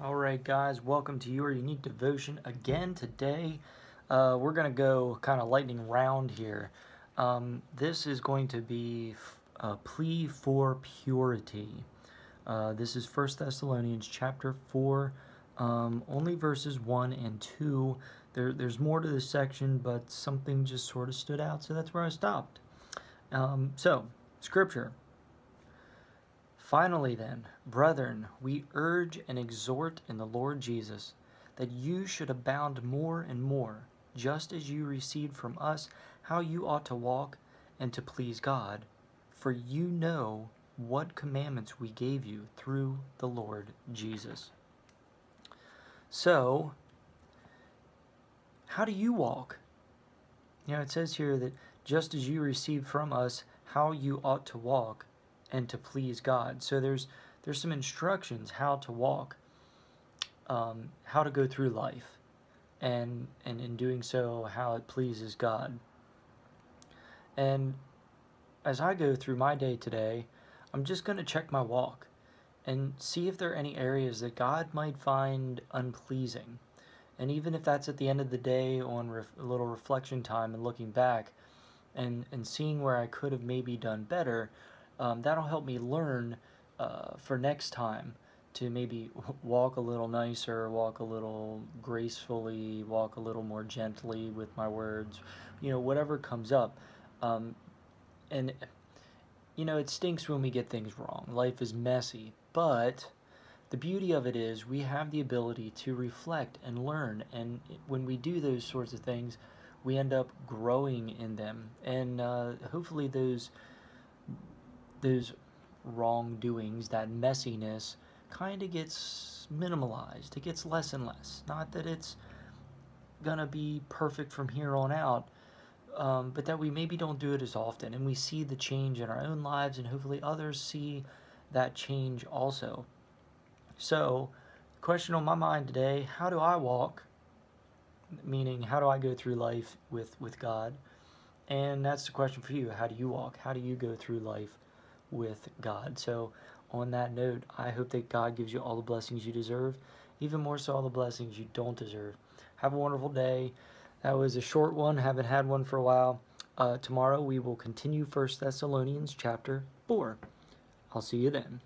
Alright guys, welcome to your Unique Devotion again today. We're going to go kind of lightning round here. This is going to be a plea for purity. This is 1 Thessalonians chapter 4, only verses 1 and 2. There's more to this section, but something just sort of stood out, so that's where I stopped. Scripture. Finally then, brethren, we urge and exhort in the Lord Jesus that you should abound more and more, just as you received from us how you ought to walk and to please God, for you know what commandments we gave you through the Lord Jesus. So, how do you walk? You know, it says here that just as you received from us how you ought to walk and to please God. So there's some instructions how to walk, how to go through life, and in doing so, how it pleases God. And as I go through my day today, I'm just going to check my walk and see if there are any areas that God might find unpleasing. And even if that's at the end of the day on a little reflection time and looking back and seeing where I could have maybe done better, that'll help me learn for next time to maybe walk a little nicer, walk a little gracefully, walk a little more gently with my words, you know, whatever comes up. And, you know, it stinks when we get things wrong. Life is messy, but the beauty of it is we have the ability to reflect and learn, and when we do those sorts of things, we end up growing in them, and hopefully those wrongdoings, that messiness, kind of gets minimalized. It gets less and less. Not that it's going to be perfect from here on out, but that we maybe don't do it as often, and we see the change in our own lives, and hopefully others see that change also. So, the question on my mind today, how do I walk? Meaning, how do I go through life with God? And that's the question for you. How do you walk? How do you go through life with God? So on that note, I hope that God gives you all the blessings you deserve, even more so all the blessings you don't deserve. Have a wonderful day. That was a short one. Haven't had one for a while. Tomorrow we will continue 1 Thessalonians chapter 4. I'll see you then.